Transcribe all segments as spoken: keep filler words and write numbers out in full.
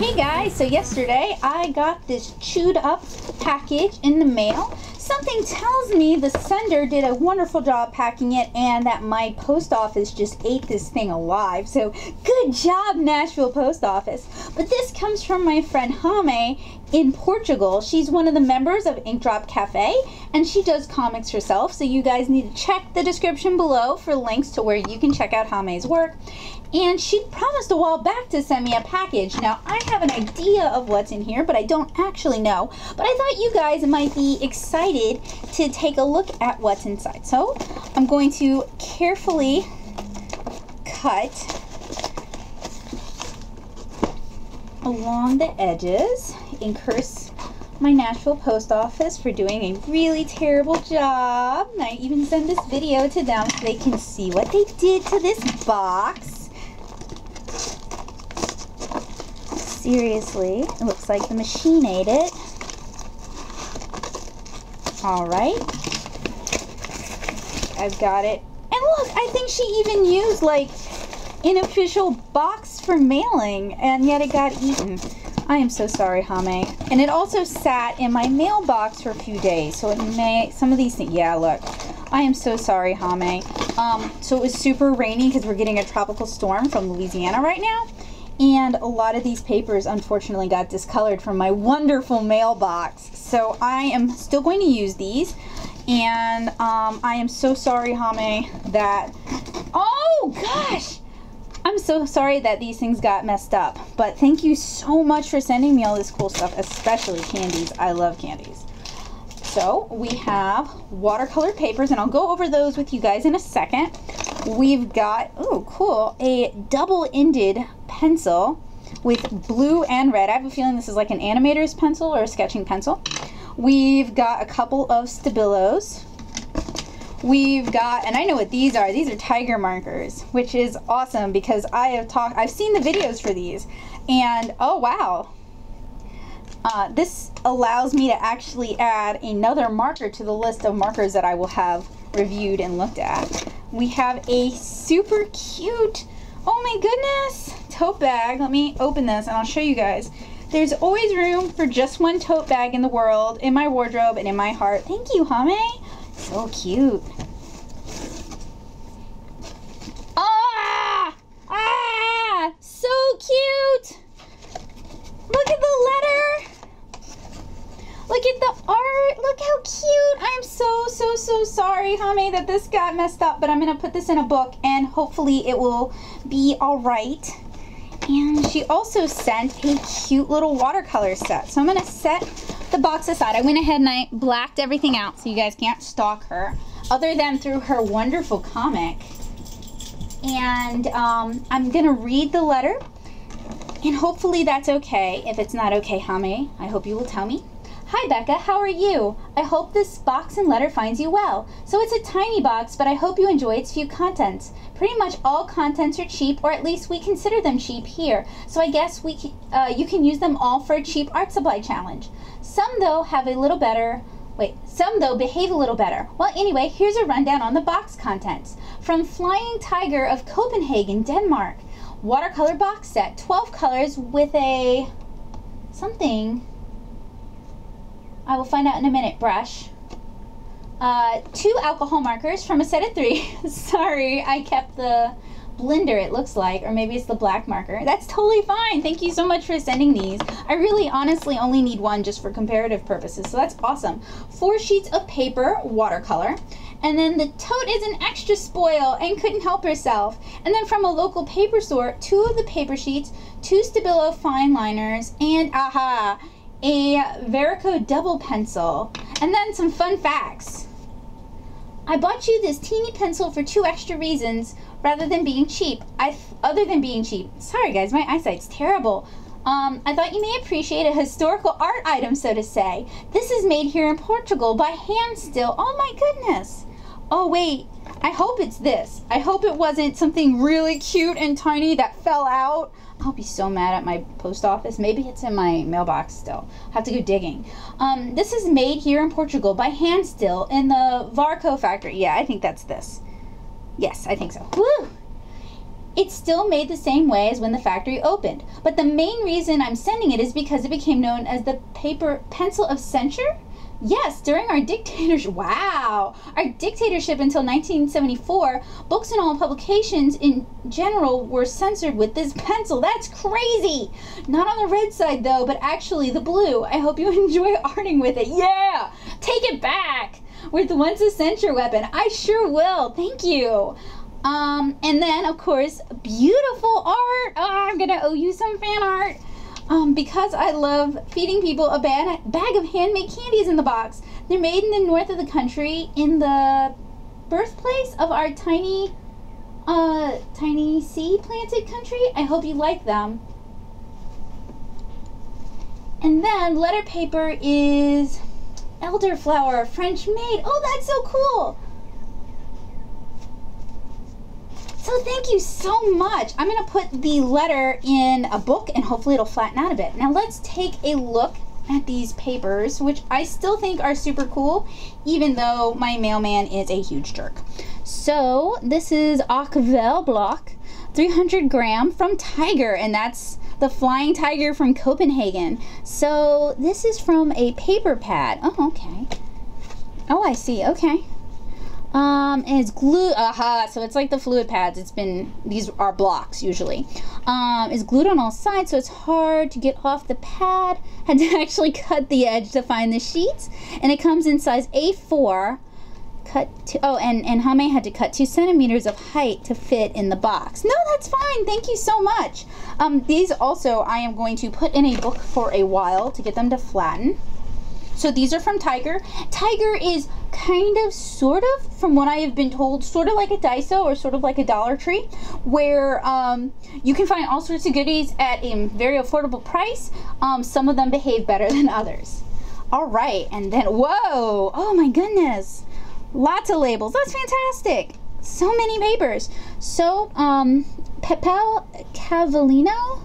Hey guys, so yesterday I got this chewed up package in the mail. Something tells me the sender did a wonderful job packing it and that my post office just ate this thing alive. So good job, Nashville Post Office. But this comes from my friend Hame in Portugal. She's one of the members of Ink Drop Cafe and she does comics herself. So you guys need to check the description below for links to where you can check out Hame's work. And she promised a while back to send me a package. Now, I have an idea of what's in here, but I don't actually know. But I thought you guys might be excited to take a look at what's inside. So I'm going to carefully cut along the edges and curse my Nashville Post Office for doing a really terrible job. And I even send this video to them so they can see what they did to this box. Seriously, it looks like the machine ate it. All right, I've got it. And look, I think she even used like an official box for mailing and yet it got eaten. I am so sorry, Hame. And it also sat in my mailbox for a few days. So it may, some of these things, yeah, look. I am so sorry, Hame. Um, so it was super rainy because we're getting a tropical storm from Louisiana right now. And a lot of these papers unfortunately got discolored from my wonderful mailbox. So I am still going to use these. And um, I am so sorry, Hame, that, oh gosh, I'm so sorry that these things got messed up. But thank you so much for sending me all this cool stuff, especially candies. I love candies. So we have watercolor papers, and I'll go over those with you guys in a second. We've got, oh cool, a double-ended pencil with blue and red. I have a feeling this is like an animator's pencil or a sketching pencil. We've got a couple of Stabilos. We've got, and I know what these are, these are tiger markers, which is awesome because I have talked, I've seen the videos for these, and oh wow. Uh, this allows me to actually add another marker to the list of markers that I will have reviewed and looked at. We have a super cute, oh my goodness, tote bag. Let me open this and I'll show you guys. There's always room for just one tote bag in the world, in my wardrobe and in my heart. Thank you, Hame. So cute. Ah! Ah! So cute! Look at the letter! Look at the art, look how cute. I am so, so, so sorry, Hame, that this got messed up, but I'm gonna put this in a book and hopefully it will be all right. And she also sent a cute little watercolor set. So I'm gonna set the box aside. I went ahead and I blacked everything out so you guys can't stalk her, other than through her wonderful comic. And um, I'm gonna read the letter and hopefully that's okay. If it's not okay, Hame, I hope you will tell me. Hi Becca, how are you? I hope this box and letter finds you well. So it's a tiny box, but I hope you enjoy its few contents. Pretty much all contents are cheap, or at least we consider them cheap here. So I guess we can, uh, you can use them all for a cheap art supply challenge. Some though have a little better, wait, some though behave a little better. Well anyway, here's a rundown on the box contents. From Flying Tiger of Copenhagen, Denmark. Watercolor box set, twelve colors with a something. I will find out in a minute, brush. Uh, two alcohol markers from a set of three. Sorry, I kept the blender, it looks like, or maybe it's the black marker. That's totally fine. Thank you so much for sending these. I really honestly only need one just for comparative purposes, so that's awesome. Four sheets of paper, watercolor. And then the tote is an extra spoil and couldn't help herself. And then from a local paper store, two of the paper sheets, two Stabilo fine liners, and aha! A Verico double pencil, and then some fun facts. I bought you this teeny pencil for two extra reasons rather than being cheap. I other than being cheap. Sorry guys, my eyesight's terrible. Um, I thought you may appreciate a historical art item, so to say. This is made here in Portugal by hand still. Oh my goodness. Oh wait, I hope it's this. I hope it wasn't something really cute and tiny that fell out. I'll be so mad at my post office. Maybe it's in my mailbox still. I'll have to go digging. Um, this is made here in Portugal by hand still in the Verico factory. Yeah, I think that's this. Yes, I think so. Woo! It's still made the same way as when the factory opened, but the main reason I'm sending it is because it became known as the paper pencil of censure. Yes, during our dictatorship, wow, our dictatorship until nineteen seventy-four, books and all publications in general were censored with this pencil. That's crazy. Not on the red side though, but actually the blue. I hope you enjoy arting with it. Yeah, take it back. We're the ones that censure weapon. I sure will. Thank you. Um, and then of course, beautiful art. Oh, I'm gonna owe you some fan art. Um, because I love feeding people a bag, bag of handmade candies in the box. They're made in the north of the country, in the birthplace of our tiny, uh, tiny sea planted country. I hope you like them. And then letter paper is elderflower, French made. Oh, that's so cool. So thank you so much. I'm gonna put the letter in a book and hopefully it'll flatten out a bit. Now let's take a look at these papers, which I still think are super cool, even though my mailman is a huge jerk. So this is Akvel Block, three hundred gram from Tiger, and that's the Flying Tiger from Copenhagen. So this is from a paper pad. Oh, okay. Oh, I see, okay. Um, and it's glued, aha, so it's like the fluid pads, it's been, these are blocks usually. Um, it's glued on all sides, so it's hard to get off the pad. Had to actually cut the edge to find the sheets. And it comes in size A four, cut to, oh, and, and Hame had to cut two centimeters of height to fit in the box. No, that's fine, thank you so much. Um, these also I am going to put in a book for a while to get them to flatten. So these are from Tiger. Tiger is kind of, sort of, from what I have been told, sort of like a Daiso or sort of like a Dollar Tree, where um, you can find all sorts of goodies at a very affordable price. Um, some of them behave better than others. All right, and then, whoa, oh my goodness. Lots of labels, that's fantastic. So many papers. So, um, Papel Cavallino.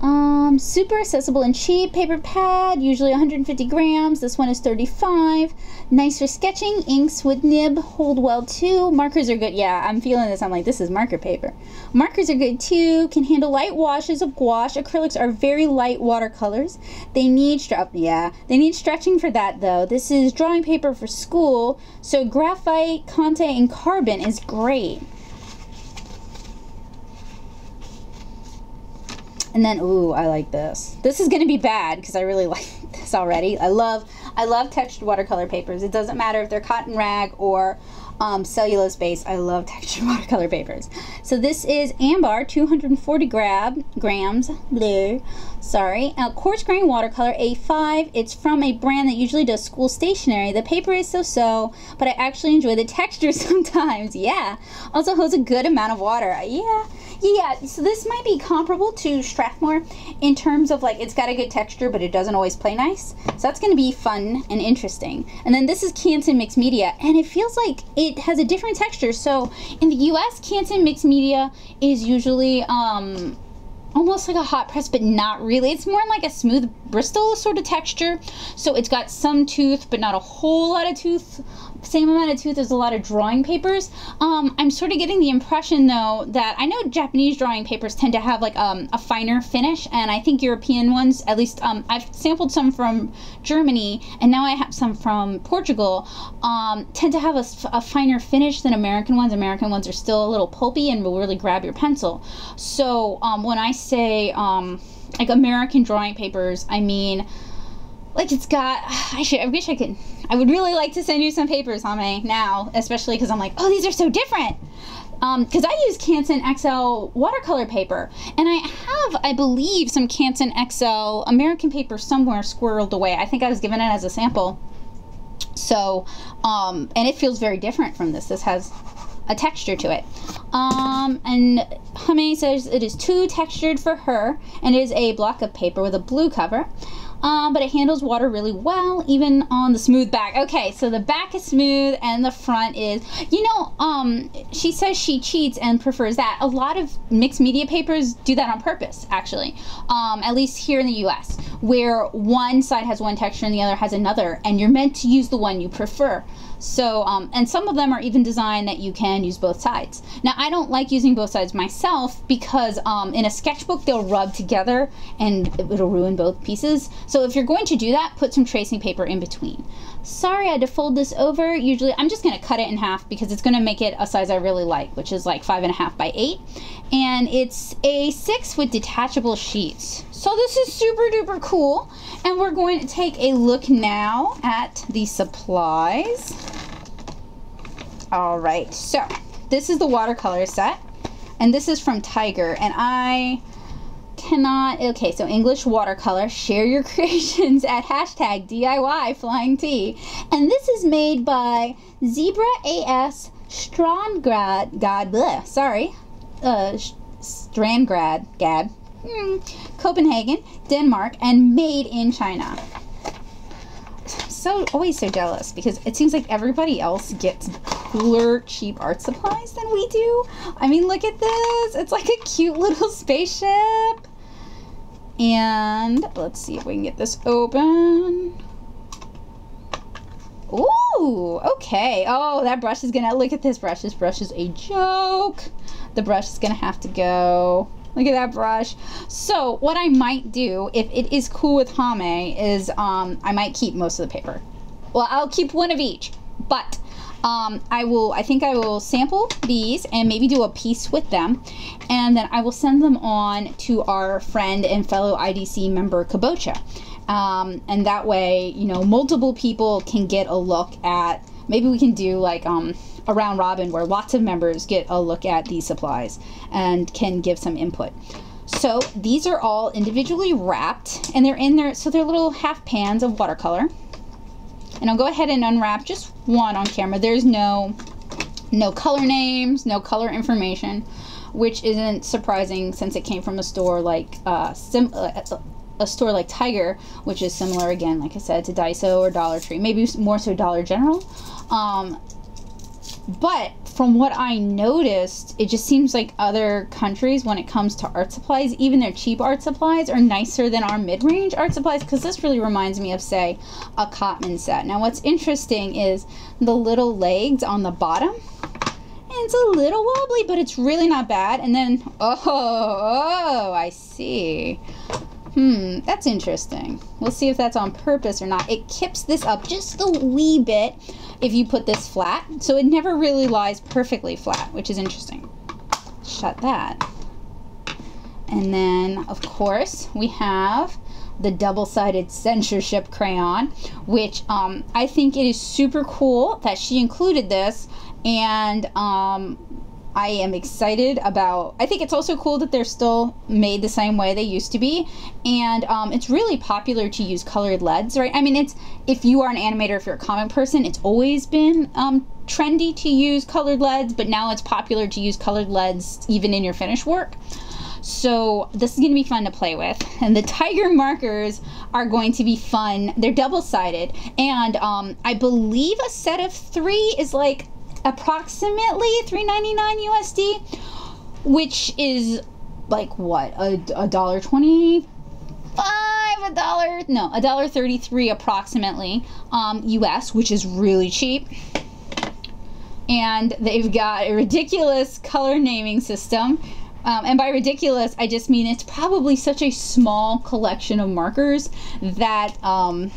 Um, super accessible and cheap paper pad, usually one hundred fifty grams. This one is thirty-five. Nice for sketching. Inks with nib hold well too. Markers are good. Yeah, I'm feeling this. I'm like, this is marker paper. Markers are good too. Can handle light washes of gouache. Acrylics are very light watercolors. They need stretch. Yeah, they need stretching for that though. This is drawing paper for school. So graphite, Conte, and carbon is great. And then, ooh, I like this. This is gonna be bad because I really like this already. I love, I love textured watercolor papers. It doesn't matter if they're cotton rag or um, cellulose base. I love textured watercolor papers. So this is ambar, two hundred forty grams, blue, sorry. A coarse grain watercolor, A five. It's from a brand that usually does school stationery. The paper is so-so, but I actually enjoy the texture sometimes, yeah. Also holds a good amount of water, yeah. Yeah, so this might be comparable to Strathmore in terms of like, it's got a good texture, but it doesn't always play nice. So that's gonna be fun and interesting. And then this is Canson Mixed Media, and it feels like it has a different texture. So in the U S, Canson Mixed Media is usually um, almost like a hot press, but not really. It's more like a smooth Bristol sort of texture. So it's got some tooth, but not a whole lot of tooth. Same amount of tooth as a lot of drawing papers. Um, I'm sort of getting the impression though that I know Japanese drawing papers tend to have like um, a finer finish, and I think European ones, at least um, I've sampled some from Germany and now I have some from Portugal, um, tend to have a, a finer finish than American ones. American ones are still a little pulpy and will really grab your pencil. So um, when I say um, like American drawing papers, I mean like it's got, I, should, I wish I could, I would really like to send you some papers, Hame, now, especially because I'm like, oh, these are so different. Because um, I use Canson X L watercolor paper, and I have, I believe, some Canson X L American paper somewhere squirreled away. I think I was given it as a sample. So, um, and it feels very different from this. This has a texture to it. Um, and Hame says it is too textured for her, and it is a block of paper with a blue cover. Um, but it handles water really well, even on the smooth back. Okay, so the back is smooth and the front is, you know, um, she says she cheats and prefers that. A lot of mixed media papers do that on purpose, actually, um, at least here in the U S, where one side has one texture and the other has another, and you're meant to use the one you prefer. So, um, and some of them are even designed that you can use both sides. Now, I don't like using both sides myself because um, in a sketchbook, they'll rub together and it'll ruin both pieces. So if you're going to do that, put some tracing paper in between. Sorry, I had to fold this over. Usually, I'm just gonna cut it in half because it's gonna make it a size I really like, which is like five and a half by eight. And it's A six with detachable sheets. So this is super duper cool. And we're going to take a look now at the supplies. All right, so this is the watercolor set. And this is from Tiger. And I cannot, okay, so English watercolor, share your creations at hashtag D I Y Flying Tea. And this is made by Zebra A S Strangrad, God, bleh, sorry. Uh, Strangrad, Gad, mm, Copenhagen, Denmark, and made in China. So, always so jealous because it seems like everybody else gets cooler, cheap art supplies than we do. I mean, look at this. It's like a cute little spaceship. And let's see if we can get this open. Ooh, okay. Oh, that brush is gonna, look at this brush. This brush is a joke. The brush is gonna have to go. Look at that brush. So what I might do, if it is cool with Hame, is um, I might keep most of the paper. Well, I'll keep one of each, but um, I will, I think I will sample these and maybe do a piece with them. And then I will send them on to our friend and fellow I D C member, Kabocha. Um, and that way, you know, multiple people can get a look at, maybe we can do like um, a round robin where lots of members get a look at these supplies and can give some input. So these are all individually wrapped and they're in there, so they're little half pans of watercolor. And I'll go ahead and unwrap just one on camera. There's no, no color names, no color information, which isn't surprising since it came from a store like uh, Sim uh, a store like Tiger, which is similar again, like I said, to Daiso or Dollar Tree, maybe more so Dollar General. Um, but from what I noticed, it just seems like other countries, when it comes to art supplies, even their cheap art supplies are nicer than our mid-range art supplies, because this really reminds me of, say, a Cotman set. Now what's interesting is the little legs on the bottom. It's a little wobbly, but it's really not bad. And then, oh, oh I see. Hmm, that's interesting. We'll see if that's on purpose or not. It kips this up just a wee bit if you put this flat. So it never really lies perfectly flat, which is interesting. Shut that. And then, of course, we have the double-sided censorship crayon, which um, I think it is super cool that she included this. And um, I am excited about, I think it's also cool that they're still made the same way they used to be. And um, it's really popular to use colored leads, right? I mean, it's, if you are an animator, if you're a comic person, it's always been um, trendy to use colored leads, but now it's popular to use colored leads even in your finished work. So this is gonna be fun to play with. And the Tiger markers are going to be fun. They're double-sided. And um, I believe a set of three is like approximately three ninety-nine U S D, which is like what, a dollar twenty-five, a dollar no, a dollar thirty-three approximately um, U S, which is really cheap. And they've got a ridiculous color naming system. Um, and by ridiculous, I just mean it's probably such a small collection of markers that um,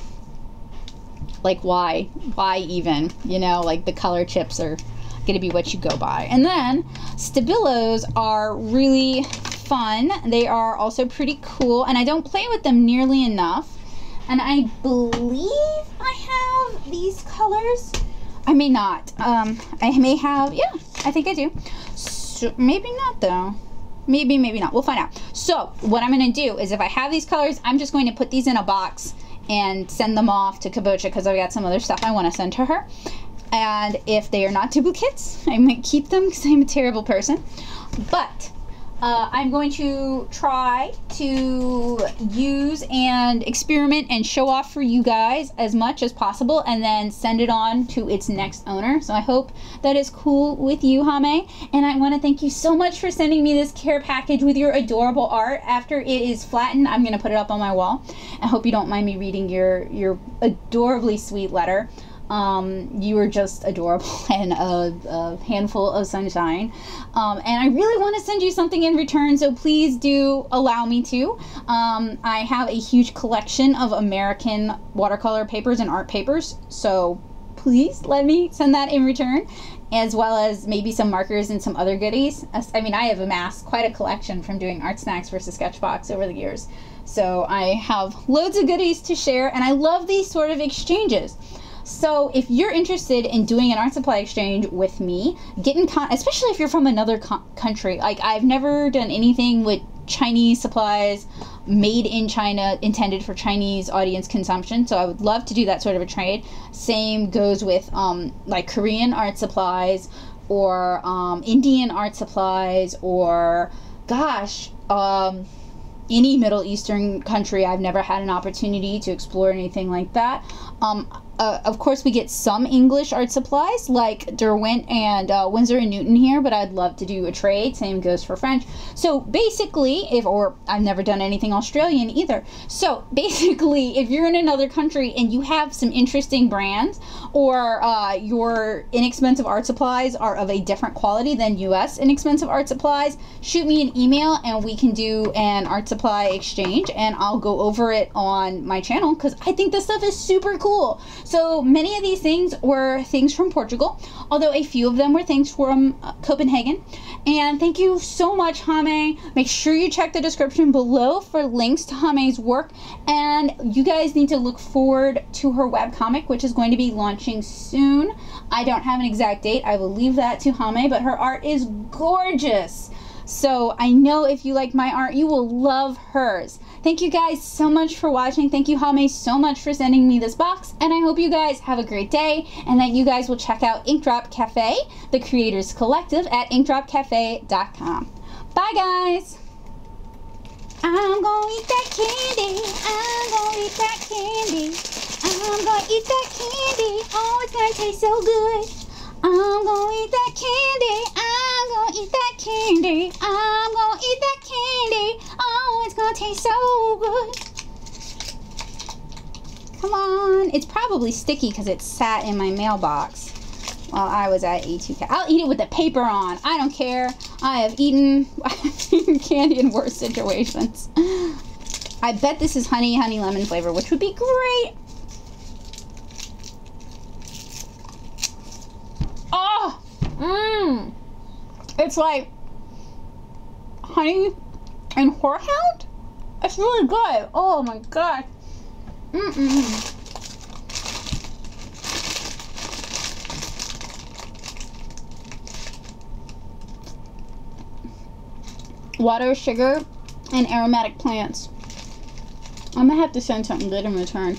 like why why even, you know, like the color chips are gonna be what you go by. And then Stabilos are really fun. They are also pretty cool, and I don't play with them nearly enough. And I believe I have these colors. I may not. um I may have, yeah, I think I do. So maybe not though. Maybe, maybe not, we'll find out. So what I'm gonna do is, if I have these colors, I'm just going to put these in a box and send them off to Kabocha, because I've got some other stuff I want to send to her. And if they are not duplicates, I might keep them because I'm a terrible person. But uh, I'm going to try to use and experiment and show off for you guys as much as possible, and then send it on to its next owner. So I hope that is cool with you, Hame. And I want to thank you so much for sending me this care package with your adorable art. After it is flattened, I'm going to put it up on my wall. I hope you don't mind me reading your, your adorably sweet letter. Um, you are just adorable and a, a handful of sunshine. Um, and I really want to send you something in return, so please do allow me to. Um, I have a huge collection of American watercolor papers and art papers, so please let me send that in return, as well as maybe some markers and some other goodies. I mean, I have amassed quite a collection from doing Art Snacks versus Sketchbox over the years. So I have loads of goodies to share, and I love these sort of exchanges. So if you're interested in doing an art supply exchange with me, get in con especially if you're from another co country. Like, I've never done anything with Chinese supplies made in China intended for Chinese audience consumption, so I would love to do that sort of a trade. Same goes with um, like Korean art supplies, or um, Indian art supplies, or gosh, um, any Middle Eastern country. I've never had an opportunity to explore anything like that. Um, Uh, of course, we get some English art supplies like Derwent and uh, Winsor and Newton here, but I'd love to do a trade. Same goes for French. So basically, if, or I've never done anything Australian either. So basically, if you're in another country and you have some interesting brands, or uh, your inexpensive art supplies are of a different quality than U S inexpensive art supplies, shoot me an email and we can do an art supply exchange, and I'll go over it on my channel because I think this stuff is super cool. So many of these things were things from Portugal, although a few of them were things from uh, Copenhagen. And thank you so much, Hame. Make sure you check the description below for links to Hame's work. And you guys need to look forward to her webcomic, which is going to be launching soon. I don't have an exact date. I will leave that to Hame, but her art is gorgeous. So I know if you like my art, you will love hers. Thank you guys so much for watching. Thank you, Hame, so much for sending me this box. And I hope you guys have a great day, and that you guys will check out Ink Drop Cafe, the Creators Collective, at ink drop cafe dot com. Bye, guys. I'm gonna eat that candy. I'm gonna eat that candy. I'm gonna eat that candy. Oh, it's gonna taste so good. I'm gonna eat that candy. I'm gonna eat that candy. I'm gonna eat that candy. Oh, it's gonna taste so good. Come on. It's probably sticky because it sat in my mailbox while I was at A two K. I'll eat it with the paper on. I don't care. I have eaten, I've eaten candy in worse situations. I bet this is honey, honey lemon flavor, which would be great. Oh, mmm. It's like honey and horehound. It's really good. Oh my god. Mm mm. Water, sugar, and aromatic plants. I'm gonna have to send something good in return.